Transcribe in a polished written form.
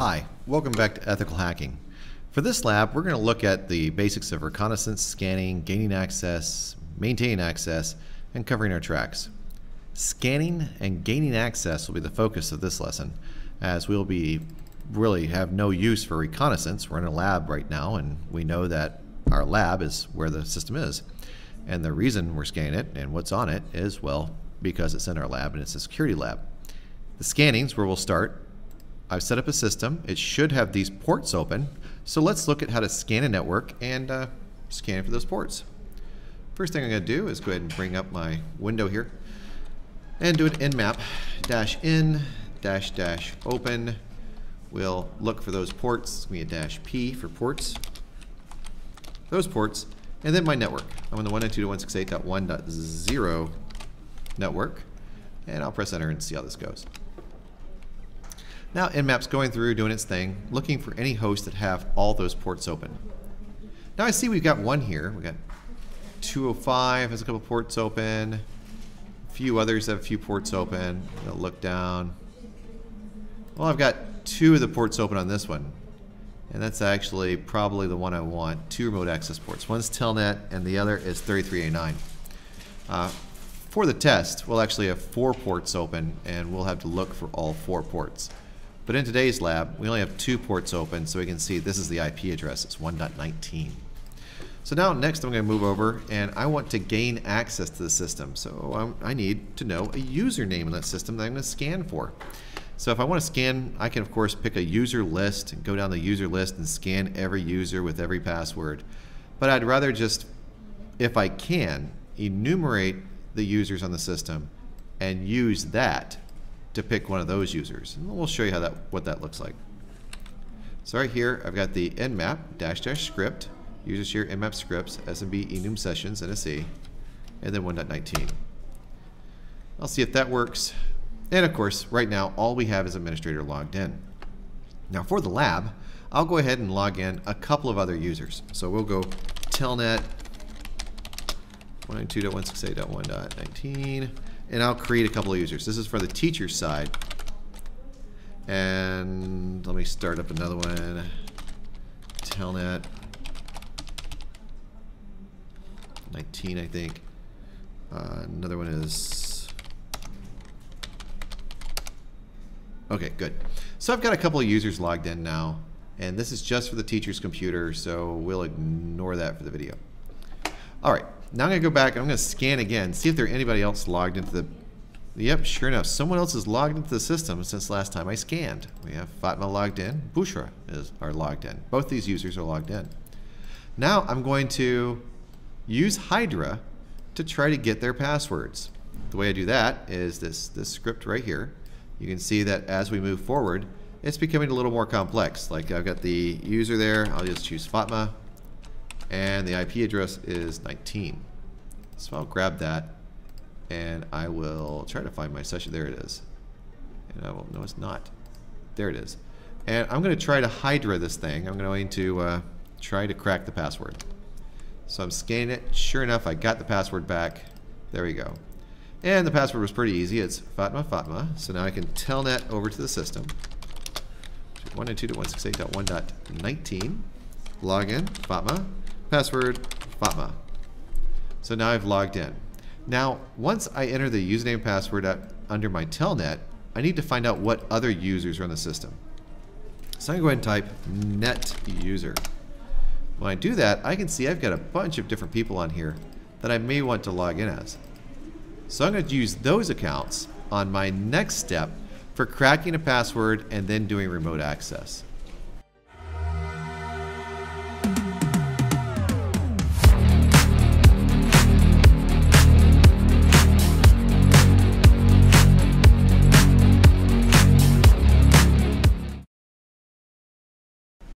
Hi, welcome back to Ethical Hacking. For this lab, we're going to look at the basics of reconnaissance, scanning, gaining access, maintaining access, and covering our tracks. Scanning and gaining access will be the focus of this lesson, as we'll really have no use for reconnaissance. We're in a lab right now, and we know that our lab is where the system is. And the reason we're scanning it and what's on it is, well, because it's in our lab and it's a security lab. The scanning's where we'll start. I've set up a system. It should have these ports open. So let's look at how to scan a network and scan for those ports. First thing I'm going to do is go ahead and bring up my window here and do an nmap -in -- open. We'll look for those ports. It's going to be a -p for ports. Those ports. And then my network. I'm on the 192.168.1.0 network. And I'll press enter and see how this goes. Now nmap's going through, doing its thing, looking for any hosts that have all those ports open. Now I see we've got one here. We've got 205 has a couple ports open. A few others have a few ports open. I'll look down. Well, I've got two of the ports open on this one. And that's actually probably the one I want. Two remote access ports. One's Telnet and the other is 33A9. For the test, we'll actually have 4 ports open and we'll have to look for all 4 ports. But in today's lab, we only have 2 ports open, so we can see this is the IP address. It's 1.19. So now next I'm going to move over and I want to gain access to the system. So I need to know a username in that system that I'm going to scan for. So if I want to scan, I can of course pick a user list and go down the user list and scan every user with every password. But I'd rather just, if I can, enumerate the users on the system and use that to pick one of those users. And we'll show you how what that looks like. So right here I've got the nmap -- script, user share nmap scripts, SMB enum sessions, NSE, and then 1.19. I'll see if that works. And of course, right now all we have is administrator logged in. Now for the lab, I'll go ahead and log in a couple of other users. So we'll go telnet 192.168.1.19, and I'll create a couple of users. This is for the teacher's side. And let me start up another one. Telnet 19, I think. Another one is okay, good. So I've got a couple of users logged in now, and this is just for the teacher's computer, so we'll ignore that for the video. All right. Now I'm going to go back and I'm going to scan again, see if there anybody else logged into the... Yep, sure enough, someone else is logged into the system since last time I scanned. We have Fatma logged in, Bushra are logged in. Both these users are logged in. Now I'm going to use Hydra to try to get their passwords. The way I do that is this script right here. You can see that as we move forward, it's becoming a little more complex. Like I've got the user there, I'll just choose Fatma. And the IP address is 19. So I'll grab that and I will try to find my session. There it is. And I will, no, it's not. There it is. And I'm going to try to Hydra this thing. I'm going to try to crack the password. So I'm scanning it. Sure enough, I got the password back. There we go. And the password was pretty easy. It's Fatma Fatma. So now I can telnet over to the system. 192.168.1.19. Login, Fatma. Password, Fatma. So now I've logged in. Now, once I enter the username and password under my telnet, I need to find out what other users are in the system. So I'm going to go ahead and type net user. When I do that, I can see I've got a bunch of different people on here that I may want to log in as. So I'm going to use those accounts on my next step for cracking a password and then doing remote access.